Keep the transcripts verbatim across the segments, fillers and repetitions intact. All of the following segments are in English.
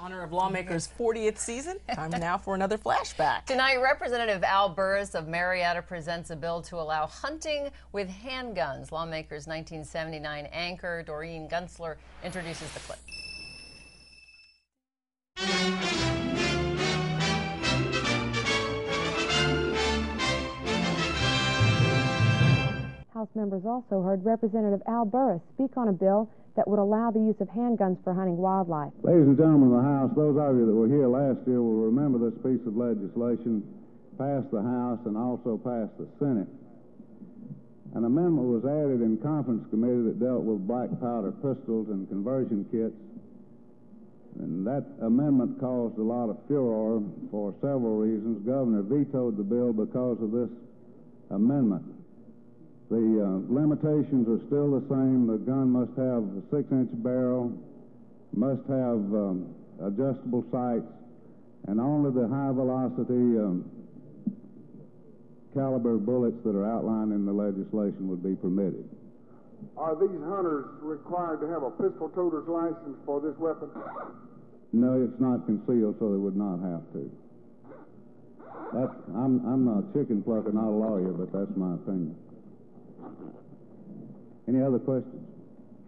honor of Lawmakers' fortieth season. Time now for another flashback. Tonight, Representative Al Burruss of Marietta presents a bill to allow hunting with handguns. Lawmakers' nineteen seventy-nine anchor Doreen Gentzler introduces the clip. House members also heard Representative Al Burruss speak on a bill that would allow the use of handguns for hunting wildlife. Ladies and gentlemen of the House, those of you that were here last year will remember this piece of legislation passed the House and also passed the Senate. An amendment was added in conference committee that dealt with black powder pistols and conversion kits, and that amendment caused a lot of furor for several reasons. The governor vetoed the bill because of this amendment. The uh, limitations are still the same. The gun must have a six-inch barrel, must have um, adjustable sights, and only the high-velocity um, caliber bullets that are outlined in the legislation would be permitted. Are these hunters required to have a pistol toter's license for this weapon? No, it's not concealed, so they would not have to. That's, I'm, I'm a chicken plucker, not a lawyer, but that's my opinion. Any other questions?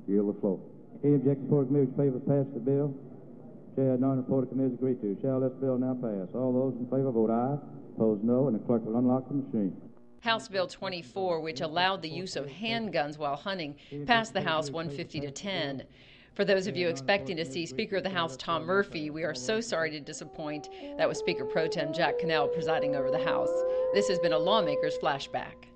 Yield the floor. Any objection before the committee in favor of passing the bill? Chair, none reported committees agree to. Shall this bill now pass? All those in favor vote aye. Opposed, no, and the clerk will unlock the machine. House Bill twenty-four, which allowed the use of handguns while hunting, passed the House one fifty to ten. For those of you expecting to see Speaker of the House Tom Murphy, we are so sorry to disappoint. That was Speaker Pro Tem Jack Connell presiding over the House. This has been a Lawmakers Flashback.